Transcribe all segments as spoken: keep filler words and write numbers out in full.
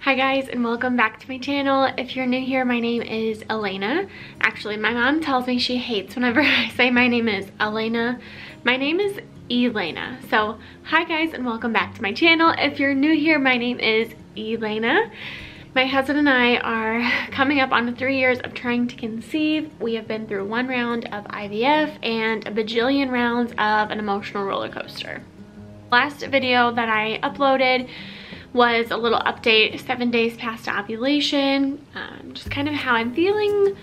Hi guys, and welcome back to my channel. If you're new here, my name is Elayna. Actually, my mom tells me she hates whenever I say my name is Elayna. My name is Elayna. So hi guys, and welcome back to my channel. If you're new here, my name is Elayna. My husband and I are coming up on three years of trying to conceive. We have been through one round of I V F and a bajillion rounds of an emotional roller coaster. Last video that I uploaded was a little update, seven days past ovulation, um, just kind of how I'm feeling,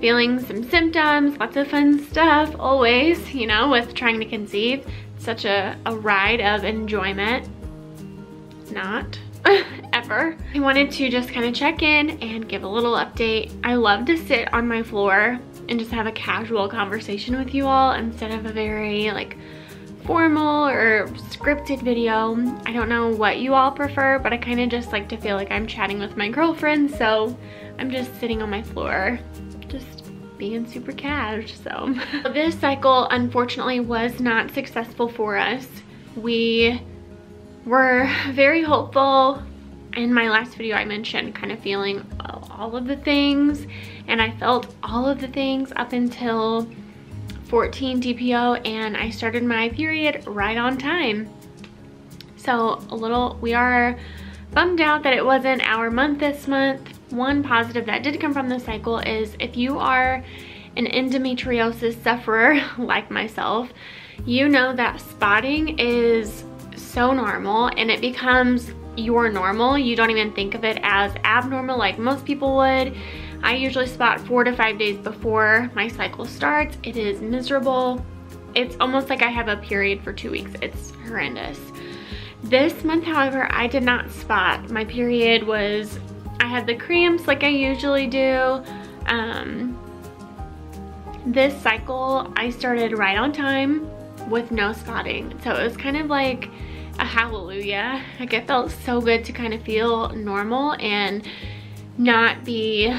feeling some symptoms, lots of fun stuff always, you know, with trying to conceive. It's such a, a ride of enjoyment, not ever. I wanted to just kind of check in and give a little update. I love to sit on my floor and just have a casual conversation with you all instead of a very like formal or scripted video. I don't know what you all prefer, but I kind of just like to feel like I'm chatting with my girlfriend, so I'm just sitting on my floor, just being super cash. So this cycle, unfortunately, was not successful for us. We were very hopeful. In my last video, I mentioned kind of feeling all of the things, and I felt all of the things up until fourteen D P O, and I started my period right on time. So a little, we are bummed out that it wasn't our month this month. One positive that did come from the cycle is if you are an endometriosis sufferer like myself, you know that spotting is so normal and it becomes your normal. You don't even think of it as abnormal like most people would. I usually spot four to five days before my cycle starts. It is miserable. It's almost like I have a period for two weeks. It's horrendous. This month, however, I did not spot. My period was, I had the cramps like I usually do. Um, this cycle, I started right on time with no spotting. So it was kind of like a hallelujah. Like it felt so good to kind of feel normal and not be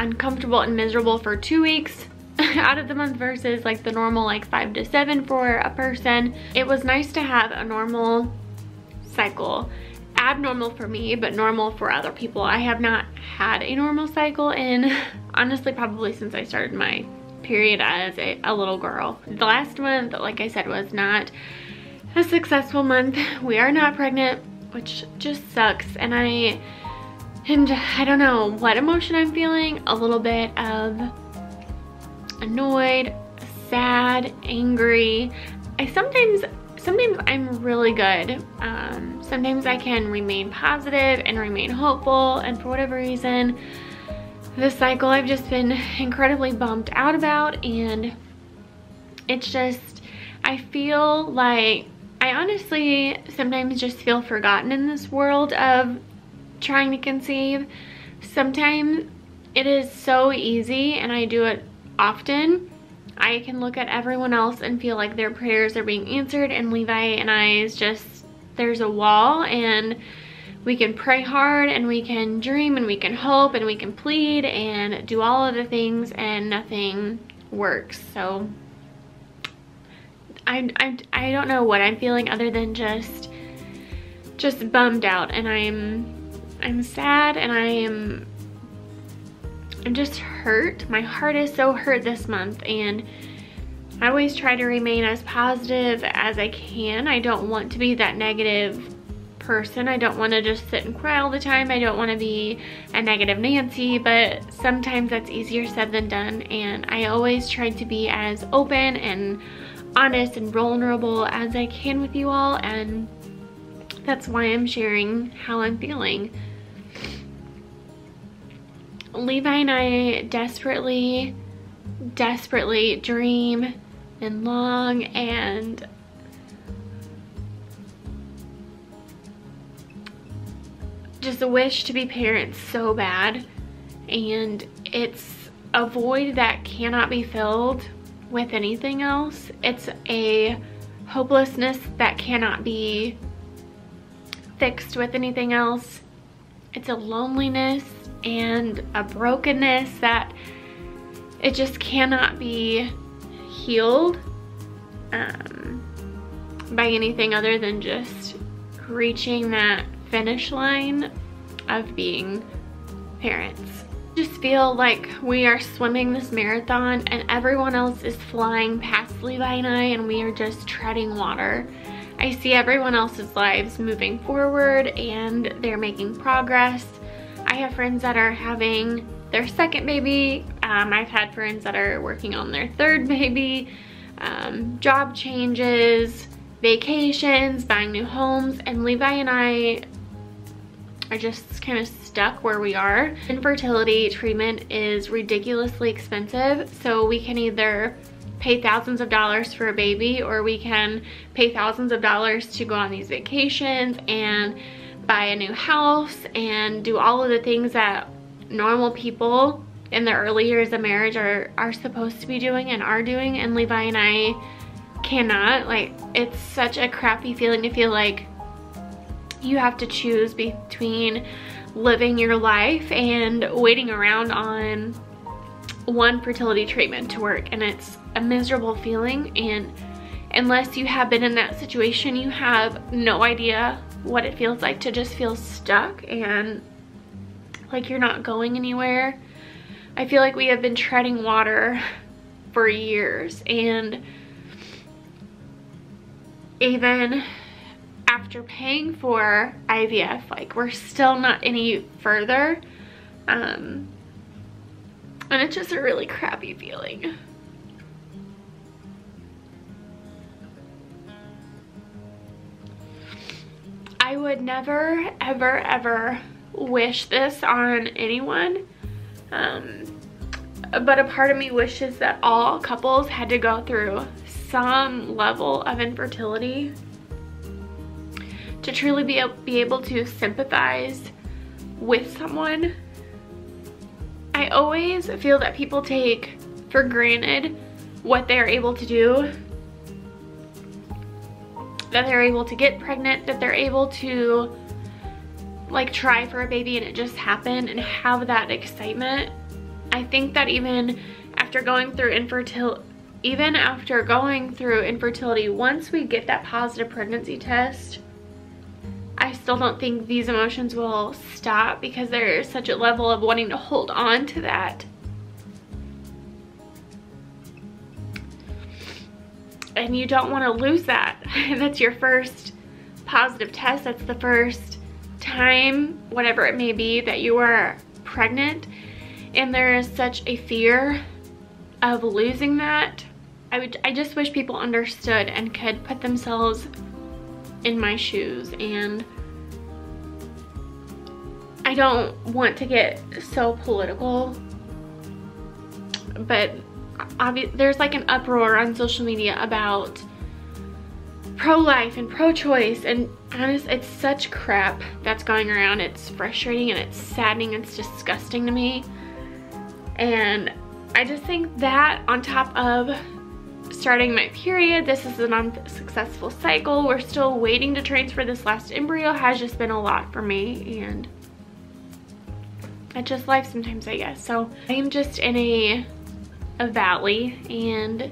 uncomfortable and miserable for two weeks out of the month versus like the normal like five to seven for a person. It was nice to have a normal cycle. Abnormal for me, but normal for other people. I have not had a normal cycle in honestly probably since I started my period as a, a little girl. The last month, like I said, was not a successful month. We are not pregnant, which just sucks, and I And I don't know what emotion I'm feeling, a little bit of annoyed, sad, angry. I sometimes, sometimes I'm really good. Um, sometimes I can remain positive and remain hopeful, and for whatever reason, this cycle I've just been incredibly bummed out about, and it's just, I feel like, I honestly sometimes just feel forgotten in this world of trying to conceive. Sometimes it is so easy, and I do it often. I can look at everyone else and feel like their prayers are being answered, and Levi and I is just, there's a wall, and we can pray hard and we can dream and we can hope and we can plead and do all of the things, and nothing works. So I, I, I don't know what I'm feeling other than just just bummed out, and I'm I'm sad, and I am I'm just hurt. My heart is so hurt this month, and I always try to remain as positive as I can. I don't want to be that negative person. I don't want to just sit and cry all the time. I don't want to be a negative Nancy, but sometimes that's easier said than done, and I always try to be as open and honest and vulnerable as I can with you all, and that's why I'm sharing how I'm feeling. Levi and I desperately, desperately dream and long, and just wish to be parents so bad. And it's a void that cannot be filled with anything else. It's a hopelessness that cannot be fixed with anything else. It's a loneliness and a brokenness that it just cannot be healed um, by anything other than just reaching that finish line of being parents. Just feel like we are swimming this marathon and everyone else is flying past Levi and I, and we are just treading water. I see everyone else's lives moving forward and they're making progress. I have friends that are having their second baby. Um, I've had friends that are working on their third baby, um, job changes, vacations, buying new homes, and Levi and I are just kind of stuck where we are. Infertility treatment is ridiculously expensive, so we can either pay thousands of dollars for a baby, or we can pay thousands of dollars to go on these vacations and buy a new house and do all of the things that normal people in the early years of marriage are, are supposed to be doing and are doing, and Levi and I cannot. Like, it's such a crappy feeling to feel like you have to choose between living your life and waiting around on one fertility treatment to work, and it's a miserable feeling, and unless you have been in that situation, you have no idea what it feels like to just feel stuck and like you're not going anywhere. I feel like we have been treading water for years, and even after paying for I V F, like, we're still not any further, um, and it's just a really crappy feeling. I would never, ever, ever wish this on anyone, um, but a part of me wishes that all couples had to go through some level of infertility to truly be, be able to sympathize with someone. I always feel that people take for granted what they're able to do, that they're able to get pregnant, that they're able to like try for a baby and it just happened and have that excitement. I think that even after going through infertility, even after going through infertility, once we get that positive pregnancy test, I still don't think these emotions will stop, because there's such a level of wanting to hold on to that. And you don't want to lose that. That's your first positive test. That's the first time, whatever it may be, that you are pregnant. And there is such a fear of losing that. I would, I just wish people understood and could put themselves in my shoes, and I don't want to get so political, but obvi- there's like an uproar on social media about pro-life and pro-choice, and honestly, it's such crap that's going around. It's frustrating and it's saddening, it's disgusting to me, and I just think that on top of starting my period, this is an unsuccessful cycle, we're still waiting to transfer this last embryo, has just been a lot for me, and it's just life sometimes, I guess. So I'm just in a, a valley, and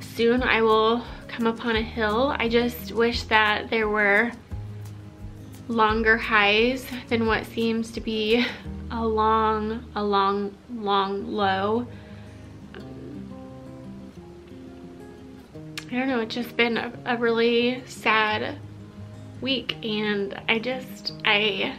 soon I will come upon a hill. I just wish that there were longer highs than what seems to be a long, a long, long low. I don't know, it's just been a, a really sad week, and I just, I,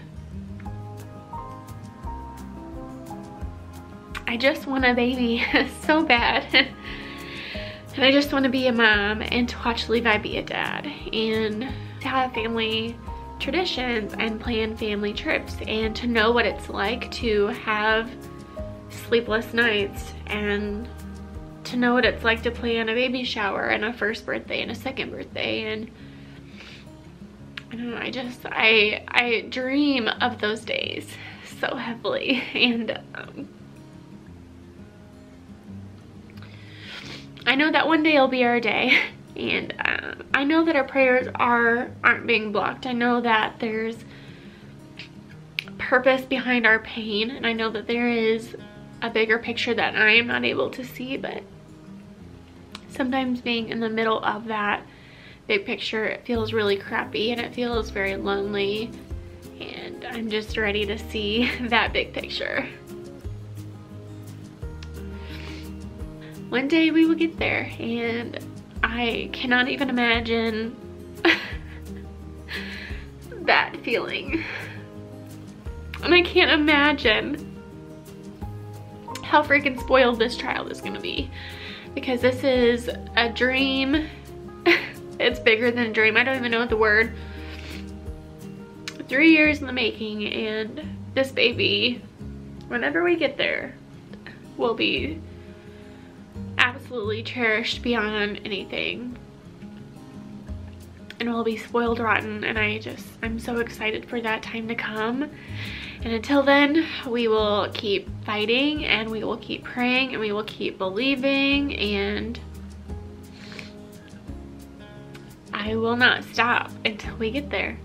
I just want a baby so bad, and I just want to be a mom and to watch Levi be a dad and to have family traditions and plan family trips and to know what it's like to have sleepless nights and to know what it's like to plan a baby shower and a first birthday and a second birthday, and I don't know, I just, I, I dream of those days so heavily, and um, I know that one day will be our day, and um, I know that our prayers are, aren't being blocked. I know that there's purpose behind our pain, and I know that there is a bigger picture that I am not able to see, but sometimes being in the middle of that big picture, it feels really crappy and it feels very lonely I'm just ready to see that big picture. One day we will get there, and I cannot even imagine that feeling. And I can't imagine how freaking spoiled this child is gonna be, because this is a dream. It's bigger than a dream. I don't even know the word. Three years in the making, and this baby, whenever we get there, will be absolutely cherished beyond anything, and will be spoiled rotten, and I just, I'm so excited for that time to come. And until then, we will keep fighting, and we will keep praying, and we will keep believing, and I will not stop until we get there.